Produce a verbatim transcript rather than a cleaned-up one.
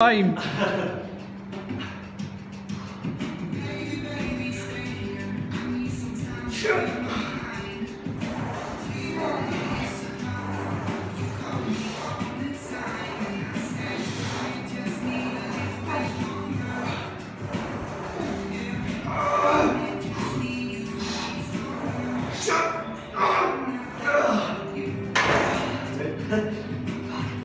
Time. Baby, baby, stay here. I need some time.